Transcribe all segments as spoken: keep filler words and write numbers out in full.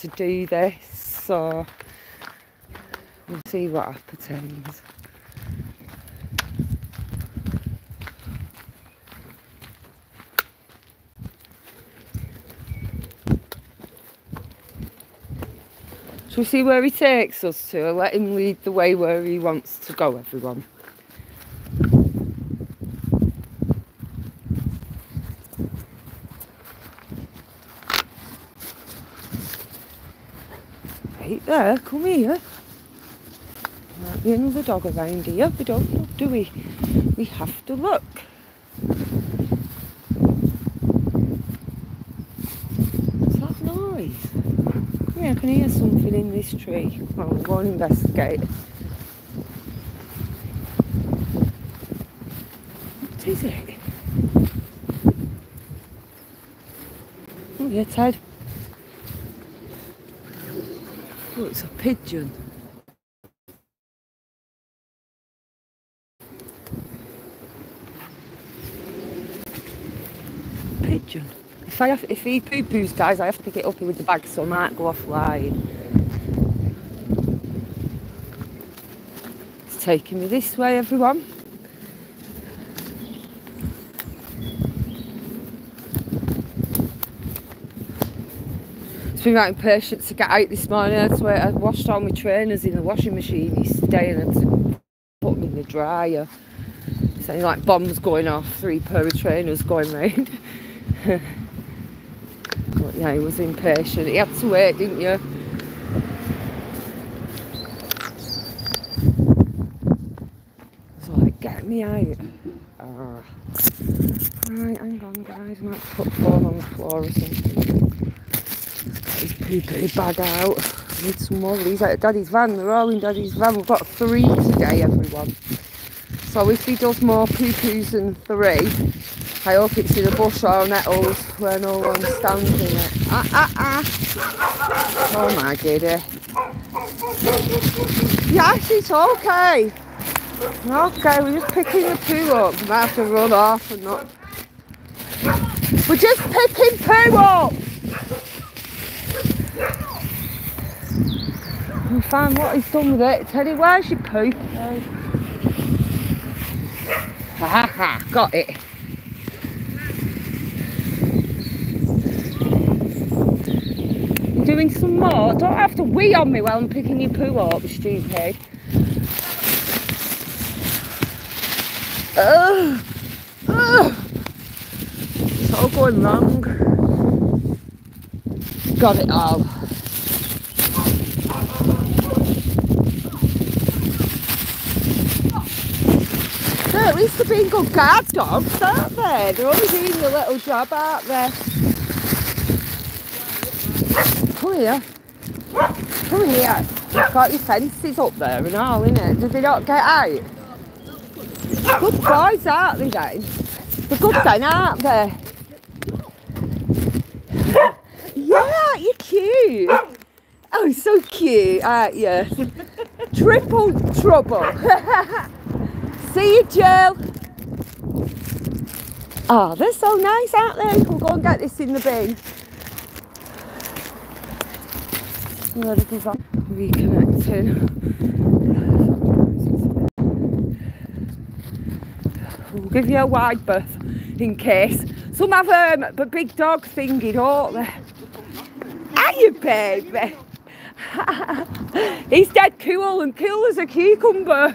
to do this, so we'll see what happens. Shall we see where he takes us to? I'll let him lead the way where he wants to go, everyone. Right there, come here. Might be another dog around here, we don't know, do we? We have to look. What's that noise? I can hear something in this tree. Well, we'll go and investigate. What is it? Oh, yeah, Ted. Oh, it's a pigeon. Pigeon. If, I have, if he poo-poos, guys, I have to pick it up with the bag, so I might go offline. It's taking me this way, everyone. It's been right impatient to get out this morning. I swear I washed all my trainers in the washing machine yesterday and I had to put them in the dryer. It's only like bombs going off, three pair of trainers going round. But yeah, he was impatient. He had to wait, didn't you? So like, get me out. Oh. Right, hang on, guys. I might have to put phone on the floor or something. Get his poo-poo bag out. I need some more. He's at Daddy's van. They're all in Daddy's van. We've got three today, everyone. So if he does more poo-poos than three, I hope it's in a bush or nettles where no one stands in it. Ah, ah, ah. Oh my giddy. Yes, it's okay. Okay, we're just picking the poo up. We might have to run off and not. We're just picking poo up. We'll find what he's done with it. Teddy, where's your poo? Ha ha ha, got it. Doing some more. Don't have to wee on me while I'm picking your poo up, stupid. Ugh. Ugh. It's all going wrong. Got it all. So at least they're being good guard dogs, aren't they? They're always doing a little job, aren't they? Come here. Come here. You've got your fences up there and all, innit? Did they not get out? Good boys, aren't they, then? They're good then, aren't they? Yeah, you're cute. Oh, so cute, aren't you? Triple trouble. See you, Jill. Oh, they're so nice, aren't they? We'll go and get this in the bin. Reconnecting. We'll give you a wide berth in case. Some have um, the big dog thingy, don't they? Are you, baby? He's dead cool and cool as a cucumber.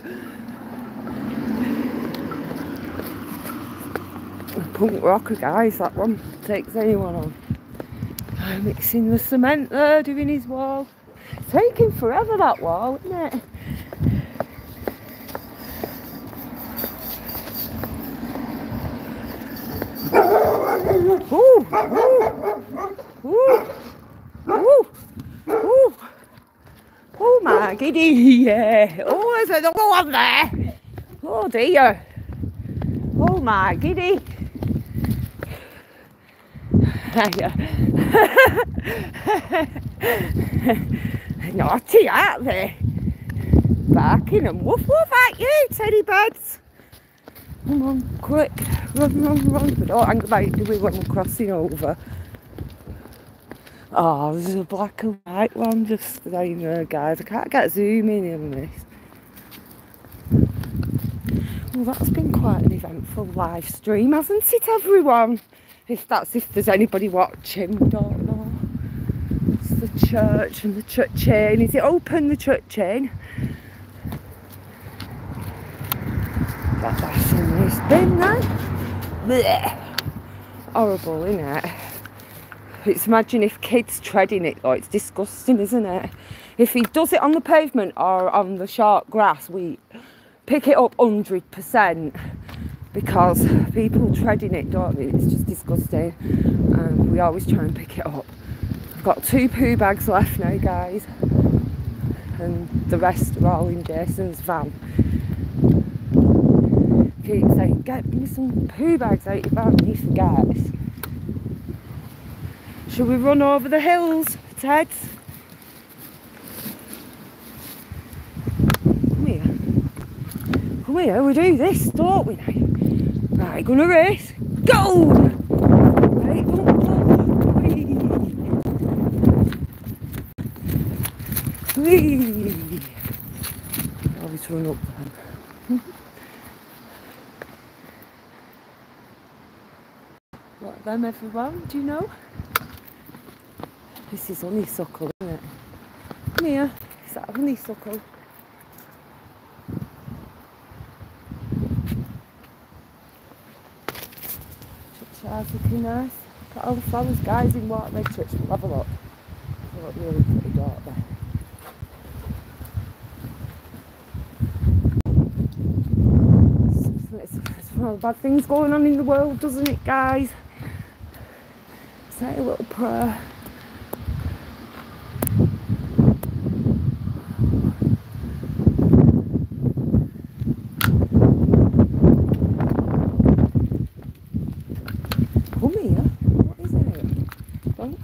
Punk rocker, guys, that one takes anyone on. Mixing the cement there, doing his wall. It's taking forever, that wall, isn't it? Ooh, ooh, ooh, ooh, ooh. Oh my giddy, yeah. Oh, there's another one there. Oh dear. Oh my giddy. Naughty, aren't they? Barking and woof woof at you, teddy birds. Come on, quick, run, run, run. But don't hang about, do we, when we're crossing over? Oh, there's a black and white one just down there, guys. I can't get zoom in on this. Well, that's been quite an eventful live stream, hasn't it, everyone? If that's if there's anybody watching, we don't know. It's the church and the church chain. Is it open, the church chain? That that's in this bin then. Blech. Horrible, innit? It's imagine if kids treading it, though. It's disgusting, isn't it? If he does it on the pavement or on the short grass, we pick it up one hundred percent because people treading it, don't they? It's just disgusting. Um, we always try and pick it up. I've got two poo bags left now, guys. And the rest are all in Jason's van. I keep saying, get me some poo bags out your van, he forgets. Shall we run over the hills, Ted? Come here. Come here, we do this, don't we now? Right, gonna race. Go! Right, go, go. Whee! Always run up then. What them, everyone? Do you know? This is honeysuckle, isn't it? Come here. Is that a honeysuckle? Church house looking nice. Got all the flowers, guys, in Waterhead Church. We'll have a look. They look really pretty, don't they? There's a lot of bad things going on in the world, doesn't it, guys? Say a little prayer.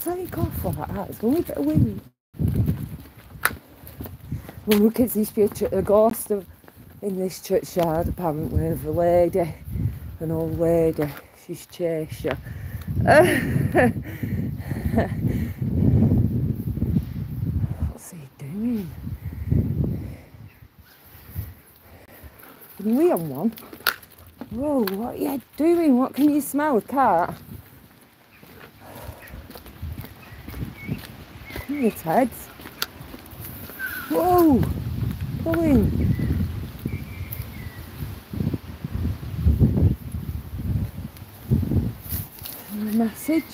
Take off like that, it's only a bit of wind. Well, look, it's this future, a ghost of, in this churchyard apparently, of a lady, an old lady, she's Cheshire. What's he doing? Can we on one? Whoa, what are you doing? What can you smell, a cat? It's heads. Whoa! Pull in. And the message.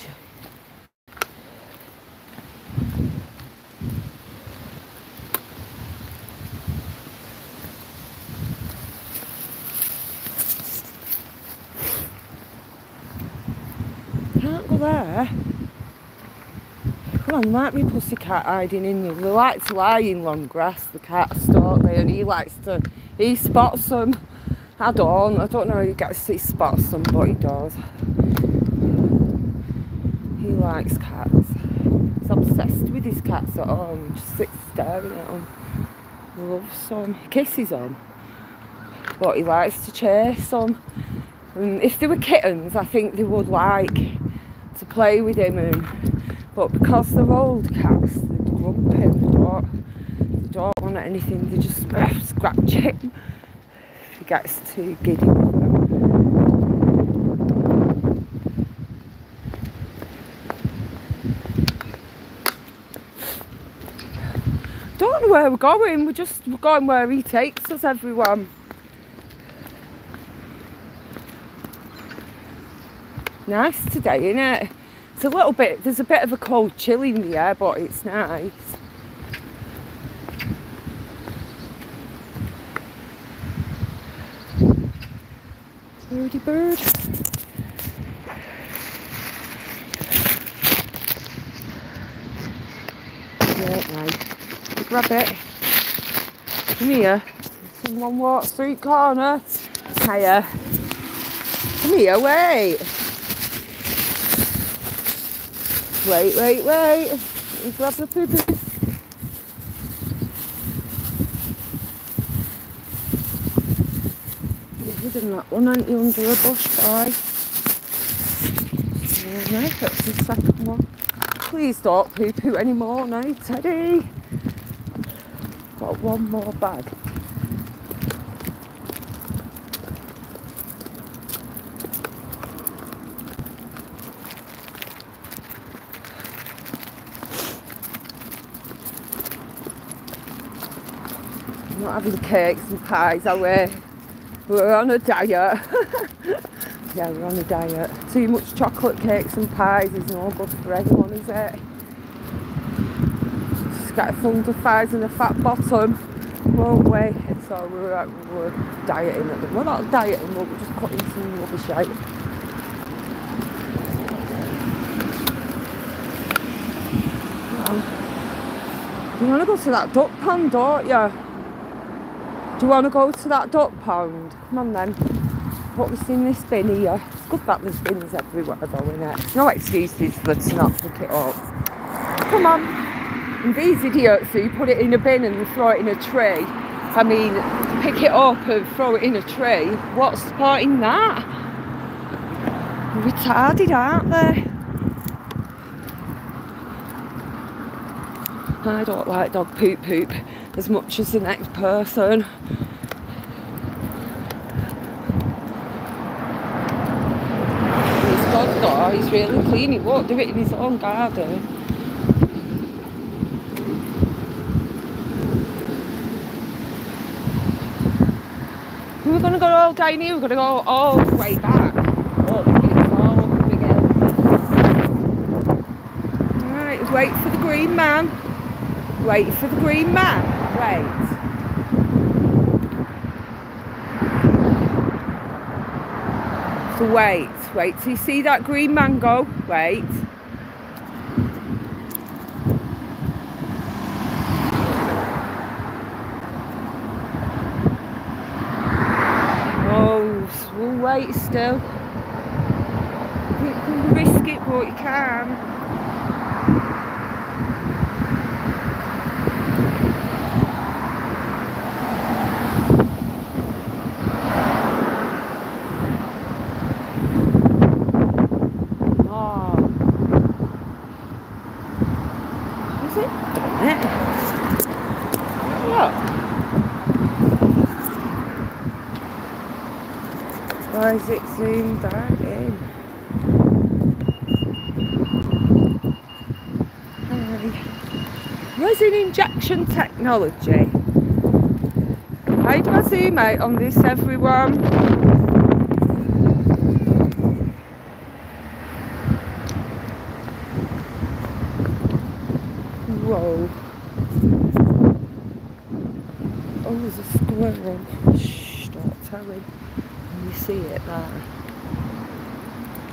Can't go there. Come on, there might be a pussycat hiding in there. They like to lie in long grass, the cats, don't they? And he likes to, he spots them. I don't, I don't know how he gets to, he spots them, but he does. He likes cats. He's obsessed with his cats at home. He just sits staring at them. He loves them. He kisses them. But he likes to chase them. And if they were kittens, I think they would like to play with him and... But because they're old cats, they're grumpy, they don't, they don't want anything, they just uh, scratch him if he gets too giddy with them. Don't know where we're going, we're just we're going where he takes us, everyone. Nice today, innit? it? It's a little bit, there's a bit of a cold chill in the air, but it's nice. Birdie bird. Great, mate. Grab it. Come here. Someone walk street corner. Hiya. Come here, wait. Wait, wait, wait. You grab the poo poo. You've hidden that one, aren't you, under a bush, boy? Nice, that's the second one. Please don't poo poo anymore now, Teddy. Got one more bag. I'm not having cakes and pies, are we? We're on a diet. Yeah, we're on a diet. Too much chocolate cakes and pies is no good for anyone, is it? Just get a fund of thighs and a fat bottom, won't we? So we're, uh, we're dieting at the We're not dieting, but we're just cutting some rubbish out. You want to go to that duck pond, don't you? Do you want to go to that duck pond? Come on then. What we've seen this bin here. It's good that there's bins everywhere though, isn't it? No excuses for to not pick it up. Come on. And these idiots who put it in a bin and throw it in a tree. I mean, pick it up and throw it in a tree. What's the point in that? They're retarded, aren't they? I don't like dog poop poop as much as the next person. Oh, he's really clean, he won't do it in his own garden. We're going to go all down here, we're going to go all the way back. Oh, the kids all up again. Alright, wait for the green man. Wait for the green man. Wait. So wait. Wait till you see that green mango. Wait. Oh, we'll wait still. You can risk it, but you can. Why is it zoomed back in? Hi. Resin injection technology. How do I zoom out on this, everyone? Whoa. Oh, there's a squirrel. Shh, don't tell him. You see it there.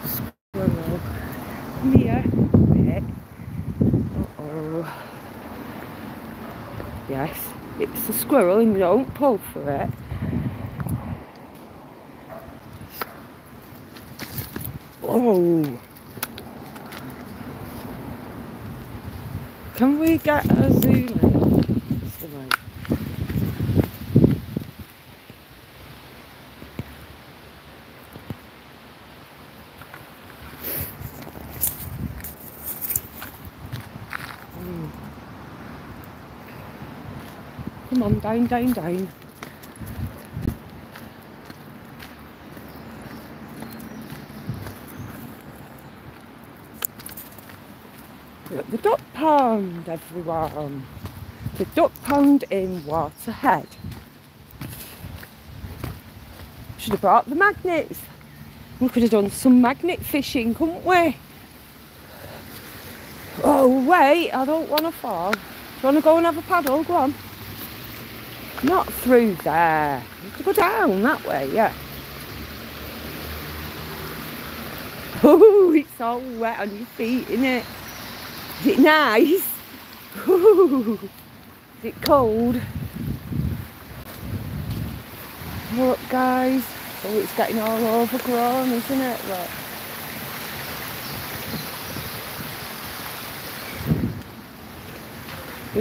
Squirrel. Come here. Wait. Uh oh. Yes, it's a squirrel and you don't pull for it. Oh. Can we get a zoom in? Come on, down, down, down. We're at the duck pond, everyone. The duck pond in Waterhead. Should have brought the magnets. We could have done some magnet fishing, couldn't we? Oh, wait, I don't want to fall. Do you want to go and have a paddle? Go on. Not through there. You have to go down that way, yeah. Oh, it's all wet on your feet, isn't it? Is it nice? Ooh, is it cold? Look, guys. Oh, it's getting all overgrown, isn't it? Look.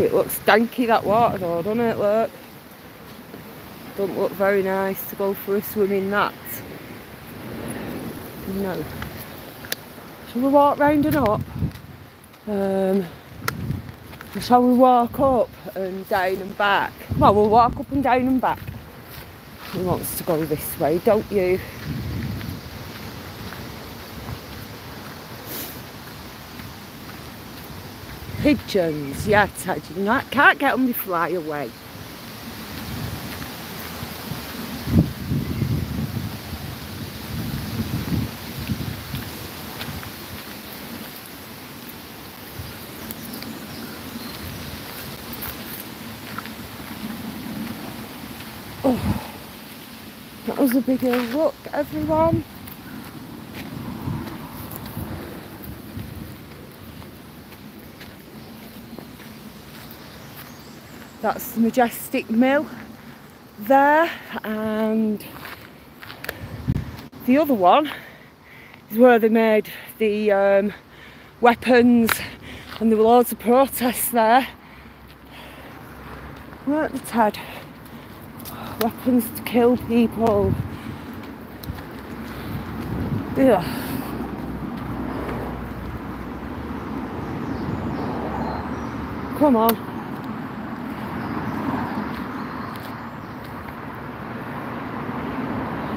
It looks danky, that water though, doesn't it? Look. Don't look very nice to go for a swim in that. No. Shall we walk round and up? Um, so we walk up and down and back. Well, we'll walk up and down and back. He wants to go this way, don't you? Pigeons, yeah, Ted, you know, I can't get them to fly away. Oh, that was a big look, everyone. That's the majestic mill there, and the other one is where they made the um, weapons, and there were loads of protests there. Weren't they, Ted? Weapons to kill people. Yeah. Come on.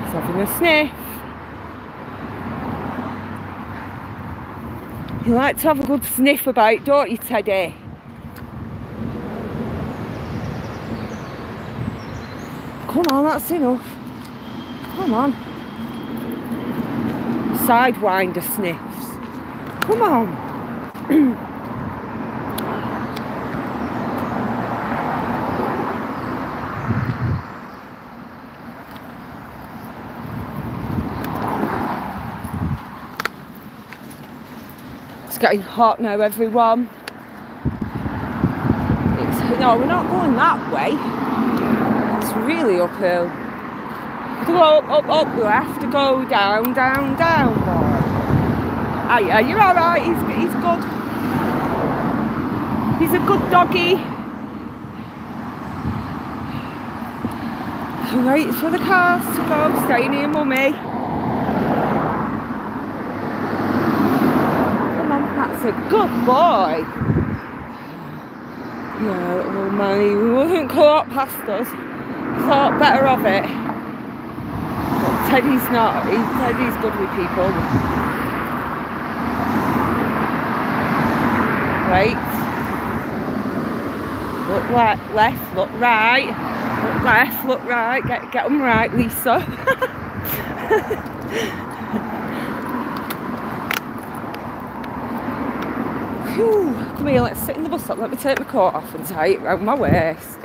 Having a sniff. You like to have a good sniff about, don't you, Teddy? Come on, that's enough. Come on. Sidewinder sniffs. Come on. It's getting hot now, everyone. It's, no, we're not going that way. It's really uphill. If we go up, up, up, we'll have to go down, down, down. Are you, are you all right? He's, he's good. He's a good doggy. Wait for the cars to go. Stay near Mummy. A good boy. Yeah, little man, he wouldn't go up past us. Thought better of it. But Teddy's not. He, Teddy's good with people. Right. Look right, left, look right. Look left, look right. Get get them right, Lisa. Come here, let's sit in the bus stop. Let me take my coat off and tie it round my waist.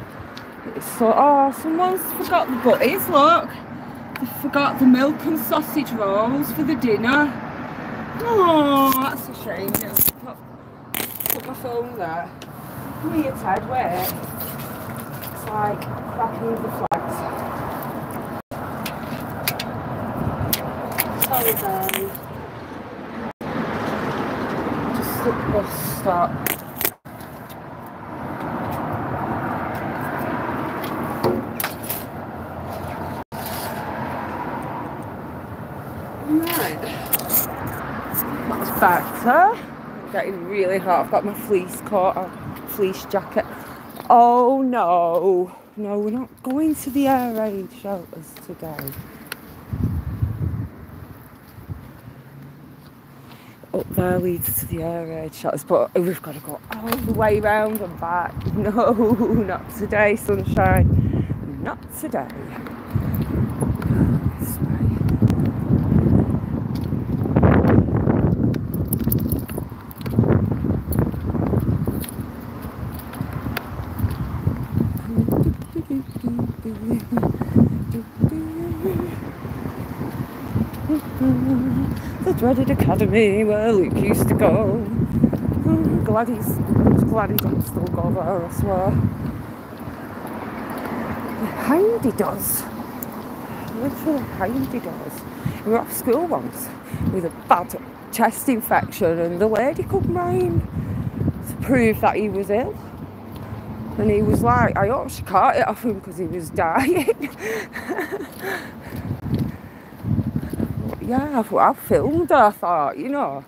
It's so, oh, someone's forgot the butties, look. They forgot the milk and sausage rolls for the dinner. Oh, that's a shame. Put my phone there. Come here, Ted, wait. It's like cracking the flags. Sorry, guys. Just at the bus stop. Right, that's better. Getting really hot. I've got my fleece coat on, fleece jacket. Oh no, no, we're not going to the air raid shelters today. Up there leads to the air raid shelters, but we've got to go all the way round and back. No, not today, sunshine. Not today. This way. The dreaded academy where Luke used to go. I'm glad he's, I'm glad he can still go there, I swear. Behind he does. Literally behind he does. We were off school once with a bad chest infection, and the lady couldn't mind to prove that he was ill. And he was like, I hope she caught it off him because he was dying. Yeah, I, I filmed her, I thought, you know,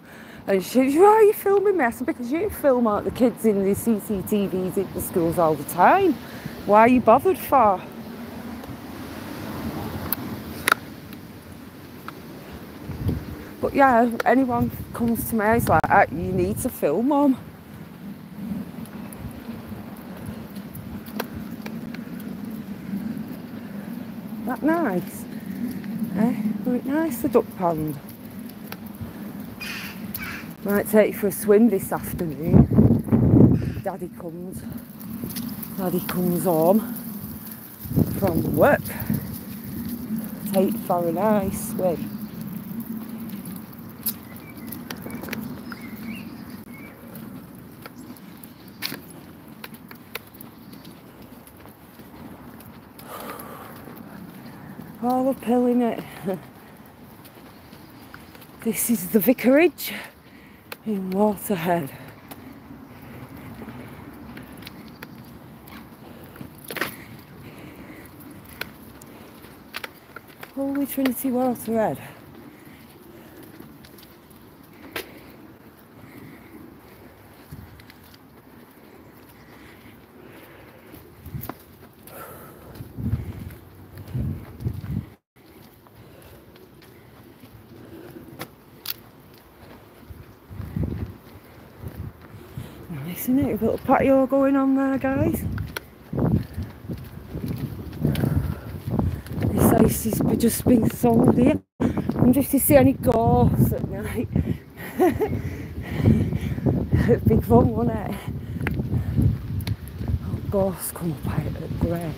And she said, "Why are you filming me?" I said, "Because you film out the kids in the C C T Vs at the schools all the time. Why are you bothered for?" But yeah, anyone comes to me, it's like, "Oh, you need to film, Mum." That nice. Eh? Look nice, the duck pond. Might take you for a swim this afternoon. Daddy comes. Daddy comes home from work. Take you for a nice swim. All up hill, innit? This is the vicarage in Waterhead. Holy Trinity Waterhead. Isn't it? A little patio going on there, guys. This ice has just been sold here. I'm just to see any ghosts at night. Big fun, wasn't it? Oh, ghosts come up out of the graves.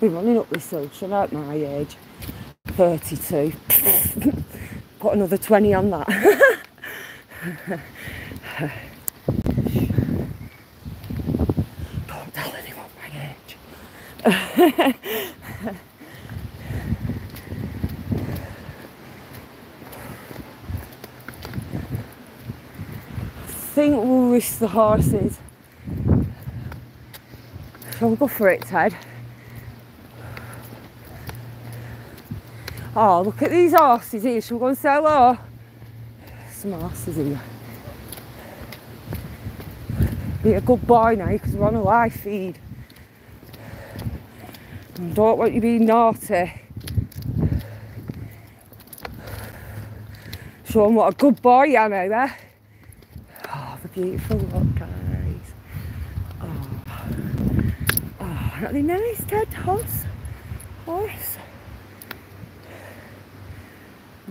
Be running up this hill, so at my age, thirty-two. Put another twenty on that. Don't tell anyone my age. I think we'll risk the horses. Shall we go for it, Ted? Oh, look at these horses here. Shall we go and say hello? Some horses here. Be a good boy now because we're on a live feed. And don't want you being naughty. Show them what a good boy you are now, eh? Oh, the beautiful look, guys. Oh, oh, aren't they nice, Ted? Horse? Horse?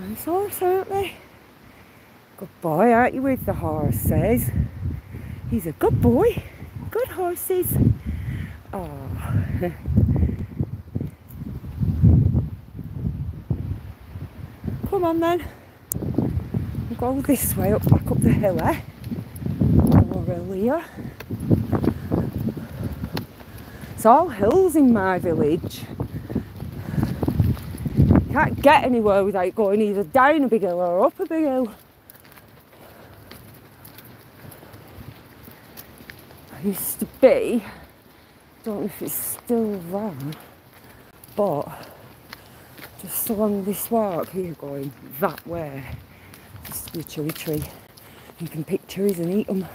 Nice horse, aren't they? Good boy, aren't you with the horses? He's a good boy. Good horses. Oh. Come on then. We'll go this way up, back up the hill, eh? More hill here. It's all hills in my village. Can't get anywhere without going either down a big hill or up a big hill. I used to be, don't know if it's still there, but just along this walk here going that way, used to be a cherry tree. You can pick cherries and eat them.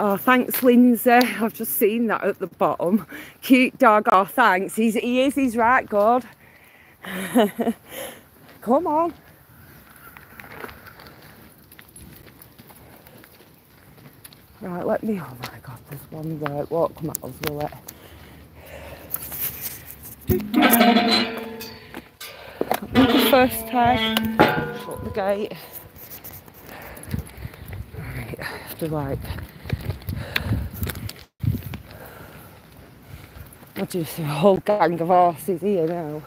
Oh, thanks, Lindsay. I've just seen that at the bottom. Cute dog. Oh, thanks. He's, he is. He's right, God. Come on. Right, let me... Oh, my God, there's one there. It won't come at us, will it? The first time. Shut the gate. Right, I have to, like... I just see a whole gang of horses here now.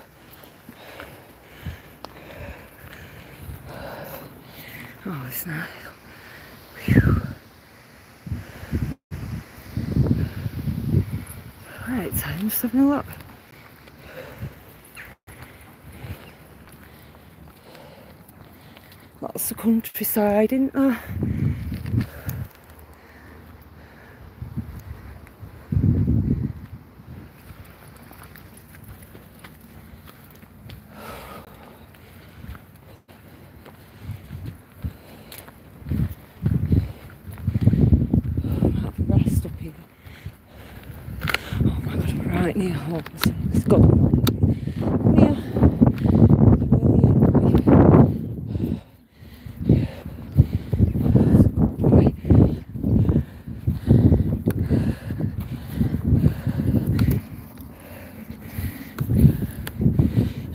Oh, it's nice. Whew. Right, time just having a look. Lots of countryside, isn't there? right near Holy. It's got near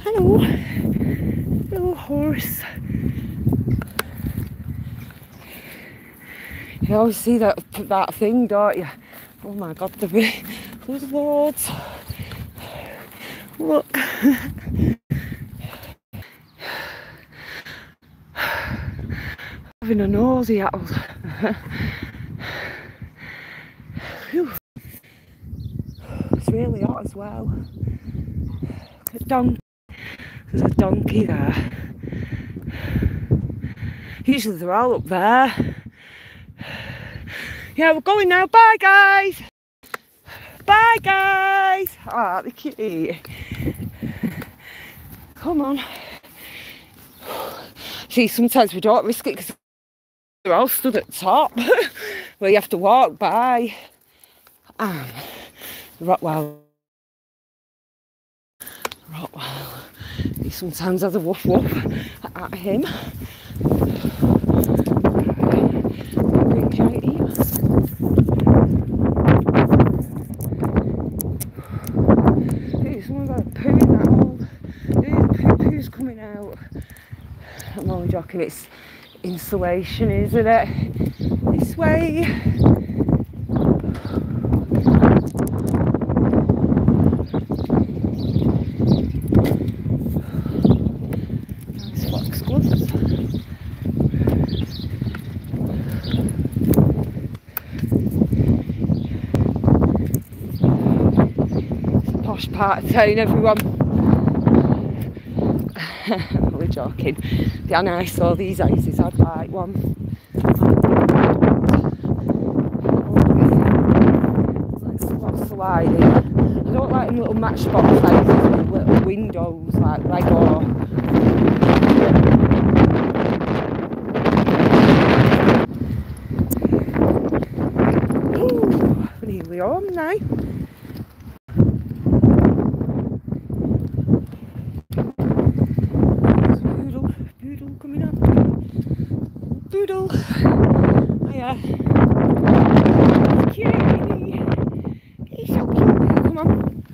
Hello, hello horse. You always see that that thing, don't you? Oh my God, the way. There's loads. Look. Having a nosy at us. It's really hot as well. Look at donkey. There's a donkey there. Usually they're all up there. Yeah, we're going now. Bye, guys. Bye guys! Ah, the kitty. Come on. See, sometimes we don't risk it because they're all stood at the top where you have to walk by. And the Rottweiler. Rottweiler. He sometimes has a woof woof at him. I'm only joking, it's insulation, isn't it? This way. Nice foxgloves. It's a posh part of town, everyone. We're joking. They are nice, all these houses. I'd like one. Lots of lighting. I don't like them little matchbox houses with little windows like Lego. Ooh, we're nearly home now. Doodle. Hiya. Cutie. He's so cute. Come on.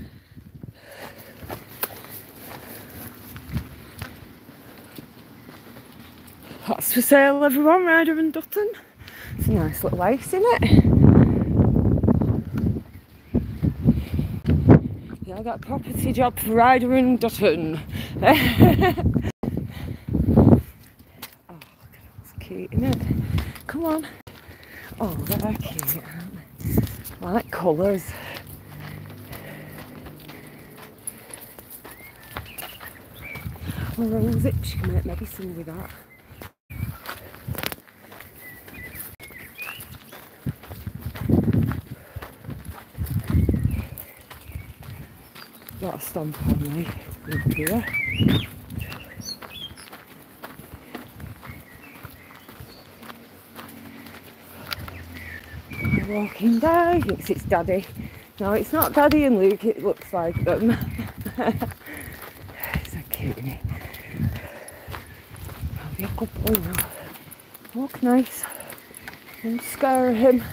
That's for sale, everyone. Ryder and Dutton. It's a nice little house, isn't it? Yeah, I got a property job for Ryder and Dutton. Isn't it? Come on. Oh, they're cute, aren't they? I like colours. Or a little zip, she can make maybe something with that. Got a stomp on me up here. Walking down, he thinks it's Daddy. No, it's not Daddy and Luke, it looks like them. It's a cutie. I'll be a good boy now. Walk nice. Don't scare him.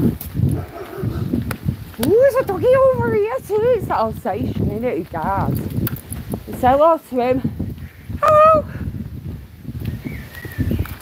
Ooh, there's a doggy over here too. It's that Alsatian, isn't it? He does. Say hello to him.